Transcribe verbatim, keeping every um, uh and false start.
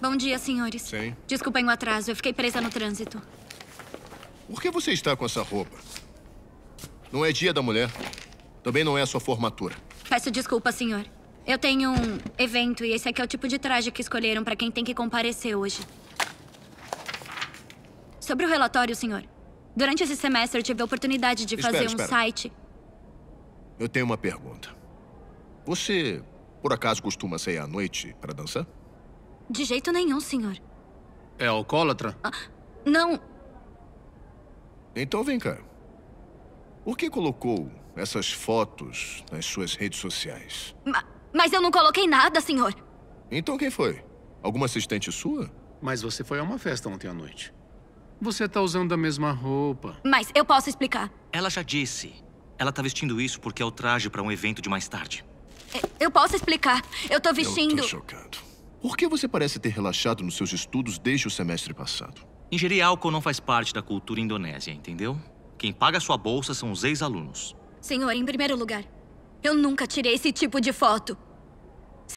Bom dia, senhores. Sim. Desculpem o atraso, eu fiquei presa no trânsito. Por que você está com essa roupa? Não é dia da mulher. Também não é a sua formatura. Peço desculpa, senhor. Eu tenho um evento e esse aqui é o tipo de traje que escolheram para quem tem que comparecer hoje. Sobre o relatório, senhor. Durante esse semestre eu tive a oportunidade de fazer espera, um espera. site... Eu tenho uma pergunta. Você, por acaso, costuma sair à noite para dançar? De jeito nenhum, senhor. É alcoólatra? Ah, não. Então vem cá. Por que colocou essas fotos nas suas redes sociais? Ma- mas eu não coloquei nada, senhor. Então quem foi? Alguma assistente sua? Mas você foi a uma festa ontem à noite. Você tá usando a mesma roupa. Mas eu posso explicar. Ela já disse. Ela tá vestindo isso porque é o traje para um evento de mais tarde. Eu posso explicar. Eu tô vestindo... Eu tô chocado. Por que você parece ter relaxado nos seus estudos desde o semestre passado? Ingerir álcool não faz parte da cultura indonésia, entendeu? Quem paga sua bolsa são os ex-alunos. Senhor, em primeiro lugar, eu nunca tirei esse tipo de foto.